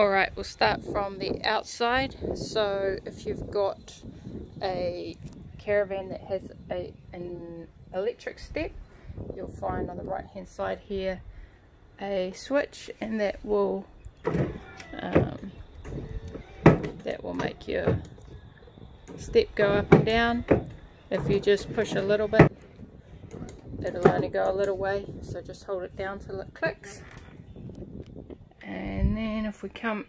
Alright, we'll start from the outside. So if you've got a caravan that has an electric step, you'll find on the right hand side here a switch, and that will make your step go up and down. If you just push a little bit, it'll only go a little way, so just hold it down till it clicks. And then if we come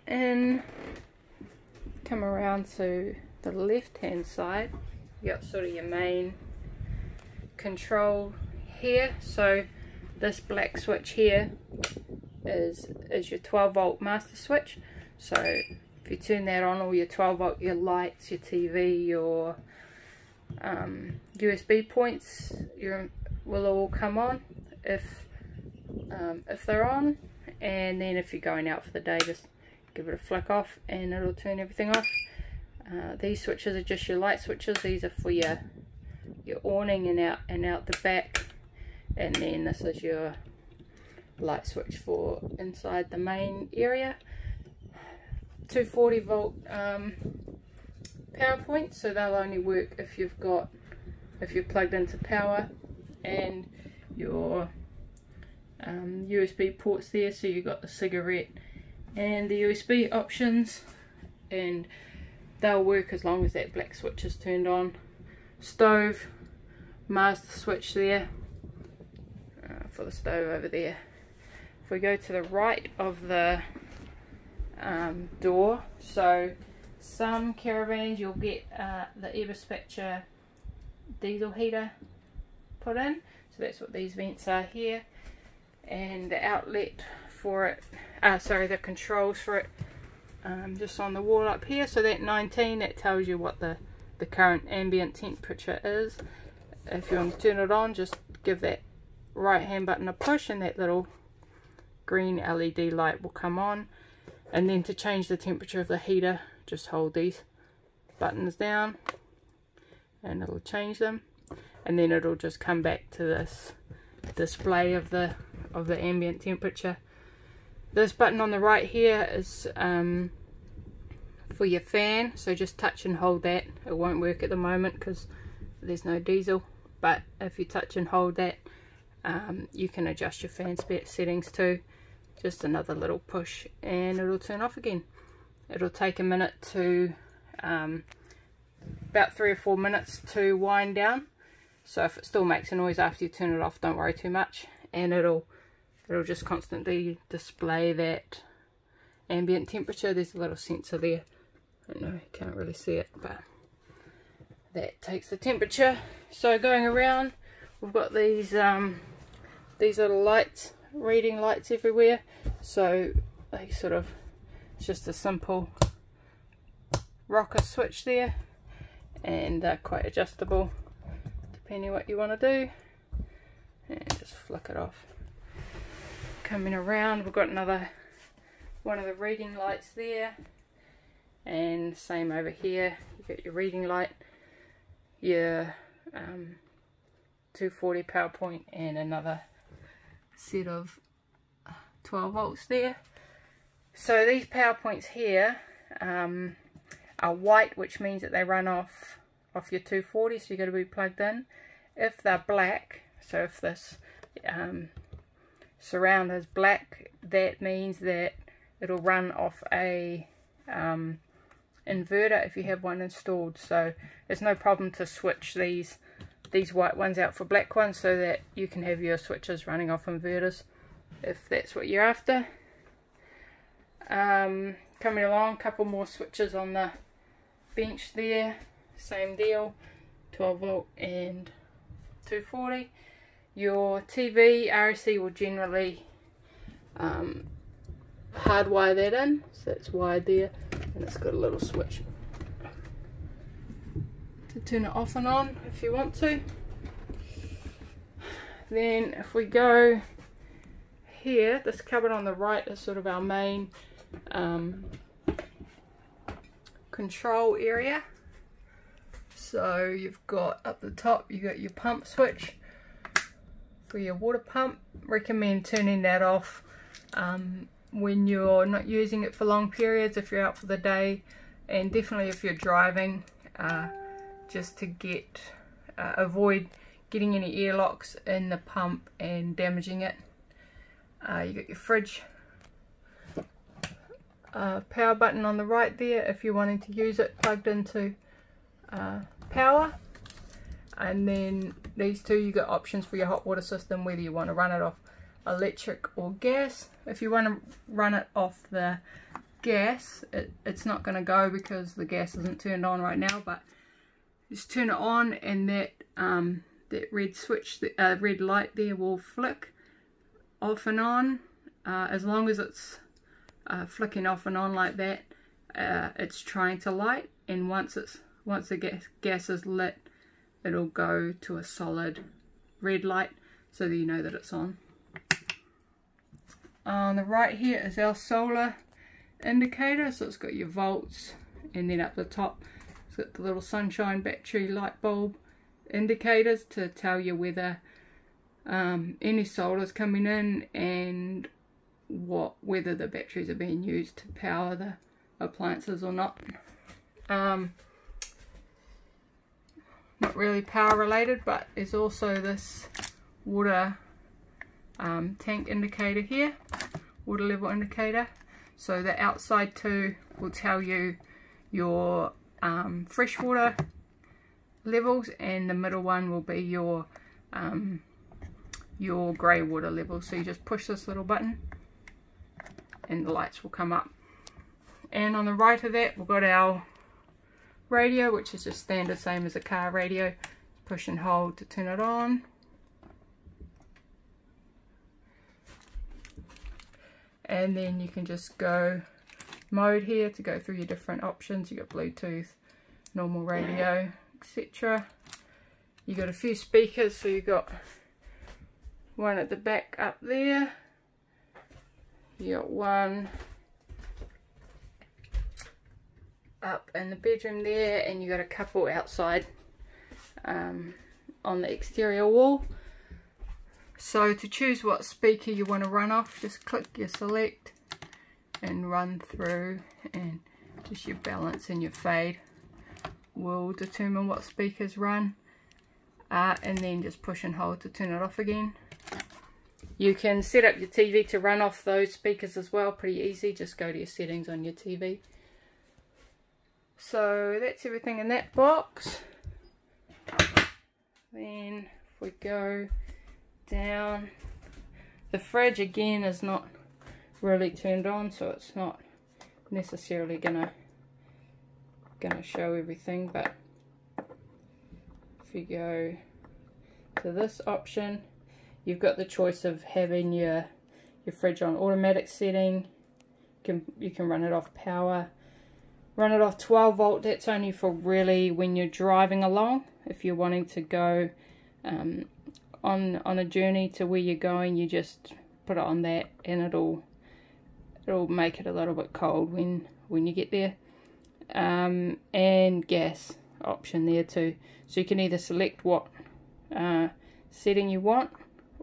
around to the left hand side, you got sort of your main control here. So this black switch here is your 12 volt master switch. So if you turn that on, all your 12 volt, your lights, your TV, your USB points, will all come on if they're on. And then if you're going out for the day, just give it a flick off and it'll turn everything off. These switches are just your light switches. These are for your awning and out the back. And then this is your light switch for inside the main area. 240 volt power points, so they'll only work if you're plugged into power, and your USB ports there, so you've got the cigarette and the USB options, and they'll work as long as that black switch is turned on. Stove, master switch there for the stove over there. If we go to the right of the door, so some caravans you'll get the Eberspacher diesel heater put in, so that's what these vents are here. And the outlet for it, the controls for it, just on the wall up here. So that 19, that tells you what the current ambient temperature is. If you want to turn it on, just give that right hand button a push and that little green LED light will come on. And then to change the temperature of the heater, just hold these buttons down and it'll change them. And then it'll just come back to this display of the ambient temperature. This button on the right here is for your fan, so just touch and hold that. It won't work at the moment because there's no diesel, but if you touch and hold that, you can adjust your fan settings too. Just another little push and it'll turn off again. It'll take a minute to about 3 or 4 minutes to wind down, so if it still makes a noise after you turn it off, don't worry too much. And it'll just constantly display that ambient temperature. There's a little sensor there. I don't know, you can't really see it, but that takes the temperature. So going around, we've got these little lights, reading lights everywhere. So they sort of, it's just a simple rocker switch there, and they're quite adjustable depending what you want to do. And just flick it off. Coming around, we've got another one of the reading lights there, and same over here. You get your reading light, your 240 power point, and another set of 12 volts there. So these power points here are white, which means that they run off your 240, so you've got to be plugged in. If they're black, so if this surround is black, that means that it'll run off a inverter if you have one installed. So there's no problem to switch these white ones out for black ones, so that you can have your switches running off inverters if that's what you're after. Coming along, a couple more switches on the bench there, same deal, 12 volt and 240. Your TV, RC will generally hardwire that in, so that's wired there, and it's got a little switch to turn it off and on if you want to. Then if we go here, this cupboard on the right is sort of our main control area. So you've got up the top, you got your pump switch for your water pump. Recommend turning that off when you're not using it for long periods, if you're out for the day, and definitely if you're driving, just to avoid getting any airlocks in the pump and damaging it. You got your fridge power button on the right there if you're wanting to use it plugged into power, and then these two, you got options for your hot water system, whether you want to run it off electric or gas. If you want to run it off the gas, it's not going to go because the gas isn't turned on right now, but just turn it on and that that red switch, the red light there, will flick off and on. As long as it's flicking off and on like that, it's trying to light, and once the gas is lit, it'll go to a solid red light so that you know that it's on. On the right here is our solar indicator, so it's got your volts, and then up the top it's got the little sunshine battery light bulb indicators to tell you whether any solar is coming in and whether the batteries are being used to power the appliances or not. Not really power related, but there's also this water tank indicator here, water level indicator. So the outside too will tell you your freshwater levels, and the middle one will be your grey water level. So you just push this little button and the lights will come up. And on the right of that, we've got our radio, which is just standard, same as a car radio. Push and hold to turn it on. And then you can just go mode here to go through your different options. You got Bluetooth, normal radio, etc. You got a few speakers, so you got one at the back up there. You got one up in the bedroom there, and you got a couple outside on the exterior wall. So to choose what speaker you want to run off, just click your select and run through, and just your balance and your fade will determine what speakers run, and then just push and hold to turn it off again. You can set up your TV to run off those speakers as well, pretty easy, just go to your settings on your TV. So that's everything in that box. Then if we go down, the fridge again is not really turned on, so it's not necessarily gonna show everything, but if you go to this option, you've got the choice of having your fridge on automatic setting. You can run it off power, run it off 12 volt. That's only for really when you're driving along. If you're wanting to go on a journey to where you're going, you just put it on that, and it'll make it a little bit cold when you get there. And gas option there too, so you can either select what setting you want,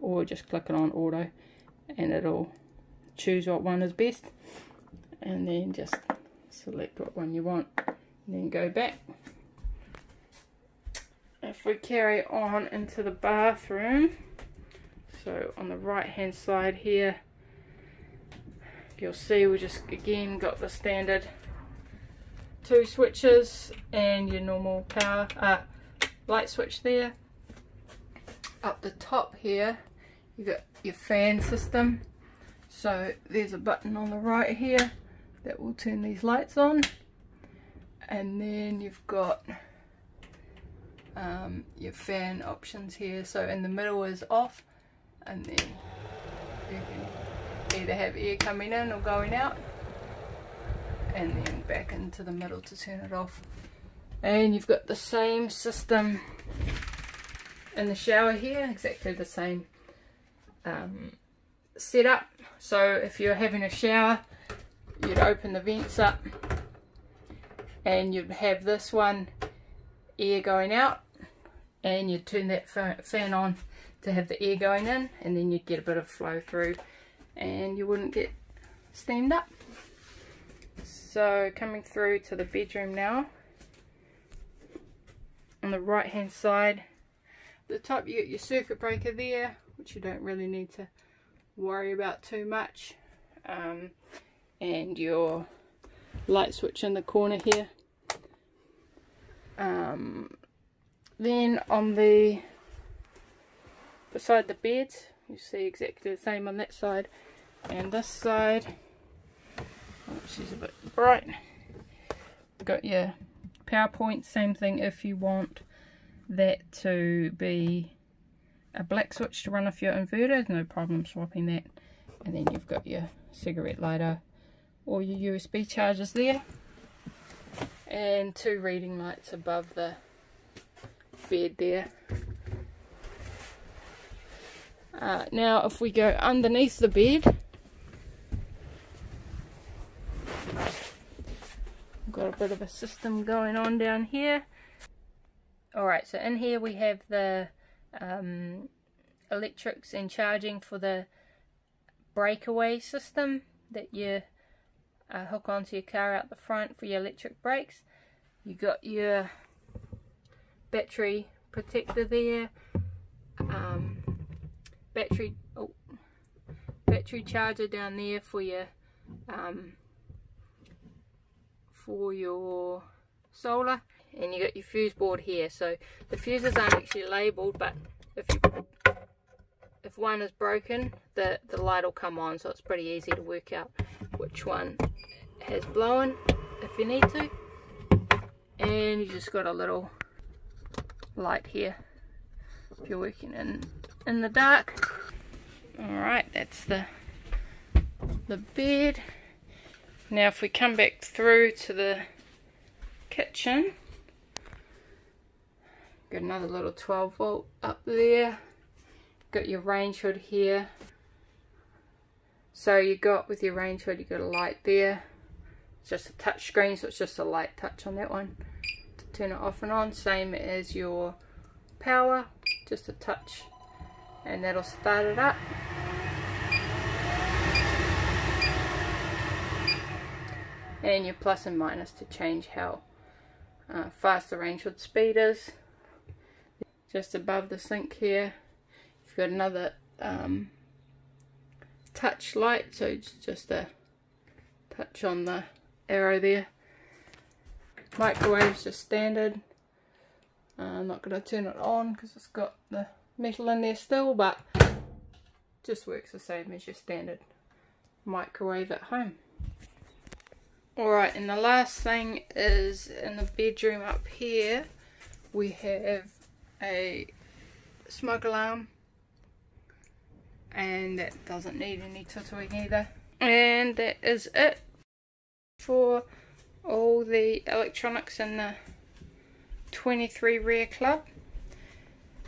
or just click it on auto and it'll choose what one is best, and then just select what one you want and then go back. If we carry on into the bathroom, so on the right hand side here, you'll see we just again got the standard two switches and your normal power light switch there. Up the top here, you got your fan system, so there's a button on the right here that will turn these lights on, and then you've got your fan options here. So in the middle is off, and then you can either have air coming in or going out, and then back into the middle to turn it off. And you've got the same system in the shower here, exactly the same setup. So if you're having a shower, you'd open the vents up and you'd have this one air going out, and you'd turn that fan on to have the air going in, and then you'd get a bit of flow through and you wouldn't get steamed up. So coming through to the bedroom now, on the right hand side at the top you get your circuit breaker there, which you don't really need to worry about too much, and your light switch in the corner here. Then on the beside the bed you see exactly the same on that side and this side, which is a bit bright. You've got your PowerPoint, same thing if you want that to be a black switch to run off your inverter, no problem swapping that. And then you've got your cigarette lighter or your USB chargers there, and two reading lights above the bed there. Now if we go underneath the bed, we've got a bit of a system going on down here. Alright, so in here we have the electrics and charging for the breakaway system that you hook onto your car out the front for your electric brakes. You got your battery protector there, battery charger down there for your solar, and you got your fuse board here. So the fuses aren't actually labelled, but if one is broken, the light will come on, so it's pretty easy to work out which one has blown if you need to. And you just got a little light here if you're working in the dark. Alright, that's the bed. Now if we come back through to the kitchen, got another little 12 volt up there, got your range hood here. So you got with your range hood, you got a light there. It's just a touch screen, so it's just a light touch on that one to turn it off and on. Same as your power, just a touch, and that'll start it up. And your plus and minus to change how fast the range hood speed is. Just above the sink here, you've got another touch light, so it's just a touch on the arrow there. Microwave's just standard. I'm not going to turn it on because it's got the metal in there still, but just works the same as your standard microwave at home. Alright, and the last thing is in the bedroom up here we have a smoke alarm, and that doesn't need any totoing either. And that is it for all the electronics in the 23 Rear Club.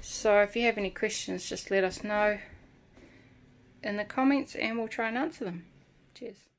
So if you have any questions, just let us know in the comments and we'll try and answer them. Cheers.